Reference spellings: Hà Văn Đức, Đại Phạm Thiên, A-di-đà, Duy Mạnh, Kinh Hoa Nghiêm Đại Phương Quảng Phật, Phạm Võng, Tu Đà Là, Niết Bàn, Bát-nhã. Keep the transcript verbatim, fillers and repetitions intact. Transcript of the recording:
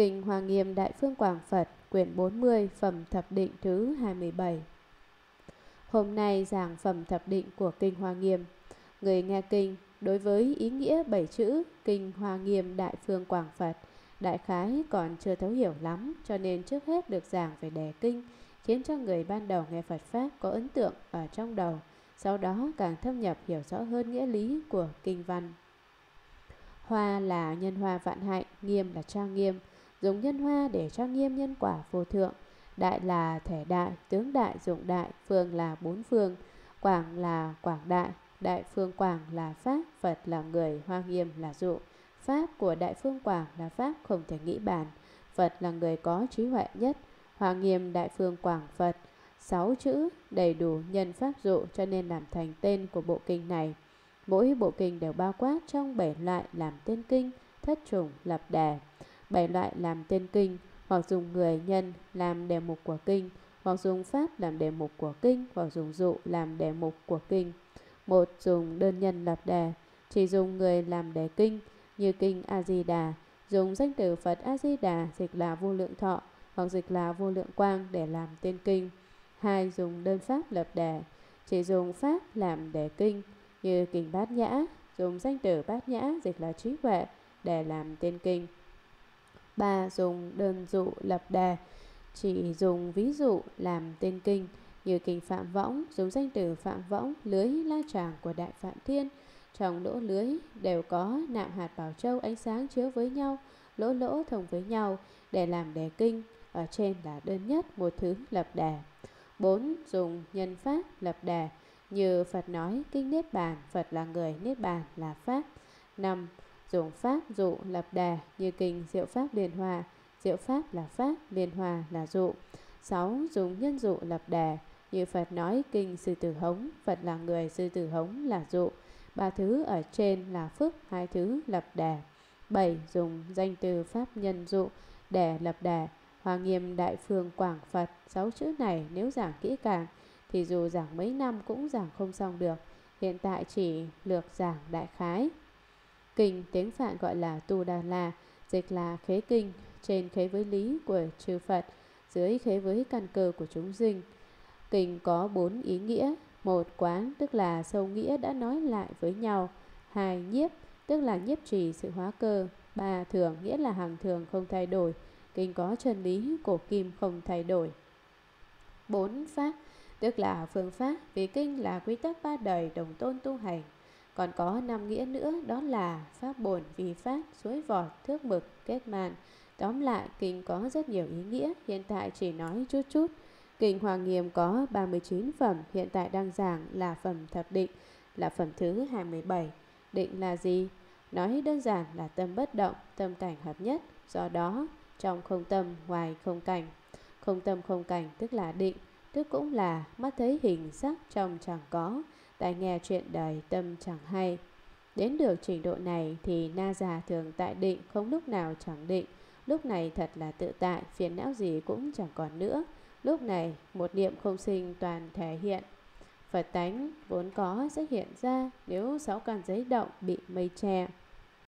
Kinh Hoa Nghiêm Đại Phương Quảng Phật, quyển bốn mươi, phẩm thập định thứ hai mươi bảy. Hôm nay giảng phẩm thập định của Kinh Hoa Nghiêm. Người nghe kinh đối với ý nghĩa bảy chữ Kinh Hoa Nghiêm Đại Phương Quảng Phật đại khái còn chưa thấu hiểu lắm, cho nên trước hết được giảng về đề kinh, khiến cho người ban đầu nghe Phật Pháp có ấn tượng ở trong đầu, sau đó càng thâm nhập hiểu rõ hơn nghĩa lý của kinh văn. Hoa là nhân hoa vạn hạnh, nghiêm là trang nghiêm, dùng nhân hoa để trang nghiêm nhân quả vô thượng. Đại là thể đại, tướng đại, dụng đại, phương là bốn phương, quảng là quảng đại, đại phương quảng là Pháp, Phật là người, Hoa Nghiêm là dụ. Pháp của đại phương quảng là Pháp không thể nghĩ bàn, Phật là người có trí huệ nhất, Hoa Nghiêm đại phương quảng Phật. Sáu chữ đầy đủ nhân pháp dụ cho nên làm thành tên của bộ kinh này. Mỗi bộ kinh đều bao quát trong bảy loại làm tên kinh, thất trùng lập đề. Bảy loại làm tên kinh, hoặc dùng người nhân làm đề mục của kinh, hoặc dùng pháp làm đề mục của kinh, hoặc dùng dụ làm đề mục của kinh. Một, dùng đơn nhân lập đề, chỉ dùng người làm đề kinh, như kinh A-di-đà, dùng danh từ Phật A-di-đà dịch là vô lượng thọ, hoặc dịch là vô lượng quang để làm tên kinh. Hai, dùng đơn pháp lập đề, chỉ dùng pháp làm đề kinh, như kinh Bát-nhã, dùng danh từ Bát-nhã dịch là trí huệ để làm tên kinh. Ba, dùng đơn dụ lập đề, chỉ dùng ví dụ làm tên kinh, như kinh Phạm Võng, dùng danh từ Phạm Võng, lưới la tràng của Đại Phạm Thiên. Trong lỗ lưới đều có nạm hạt bảo châu ánh sáng chứa với nhau, lỗ lỗ thông với nhau để làm đề kinh. Ở trên là đơn nhất một thứ lập đề. Bốn, dùng nhân pháp lập đề, như Phật nói kinh Niết Bàn, Phật là người, Niết Bàn là Pháp. Năm, dùng pháp dụ lập đề, như kinh Diệu Pháp Liên Hoa, Diệu Pháp là Pháp, Liên Hoa là dụ. Sáu, dùng nhân dụ lập đề, như Phật nói kinh Sư Tử Hống, Phật là người, Sư Tử Hống là dụ. Ba thứ ở trên là phức, hai thứ lập đề. Bảy, dùng danh từ pháp nhân dụ để lập đề, Hoa Nghiêm Đại Phương Quảng Phật. Sáu chữ này nếu giảng kỹ càng thì dù giảng mấy năm cũng giảng không xong được, hiện tại chỉ lược giảng đại khái. Kinh tiếng Phạn gọi là Tu Đà Là, dịch là khế kinh, trên khế với lý của chư Phật, dưới khế với căn cơ của chúng sinh. Kinh có bốn ý nghĩa. Một, quán, tức là sâu nghĩa đã nói lại với nhau. Hai, nhiếp, tức là nhiếp trì sự hóa cơ. Ba, thường, nghĩa là hàng thường không thay đổi, kinh có chân lý cổ kim không thay đổi. Bốn, pháp, tức là phương pháp, vì kinh là quy tắc ba đời đồng tôn tu hành. Còn có năm nghĩa nữa, đó là pháp bổn, vì pháp, suối vọt, thước mực, kết màn. Tóm lại, kinh có rất nhiều ý nghĩa, hiện tại chỉ nói chút chút. Kinh Hoa Nghiêm có ba mươi chín phẩm, hiện tại đang giảng là phẩm thập định, là phẩm thứ hai mươi bảy. Định là gì? Nói đơn giản là tâm bất động, tâm cảnh hợp nhất, do đó trong không tâm, ngoài không cảnh. Không tâm không cảnh tức là định, tức cũng là mắt thấy hình sắc trong chẳng có, tai nghe chuyện đời tâm chẳng hay. Đến được trình độ này thì na già thường tại định, không lúc nào chẳng định. Lúc này thật là tự tại, phiền não gì cũng chẳng còn nữa. Lúc này một niệm không sinh toàn thể hiện. Phật tánh vốn có sẽ hiện ra nếu sáu căn giấy động bị mây che.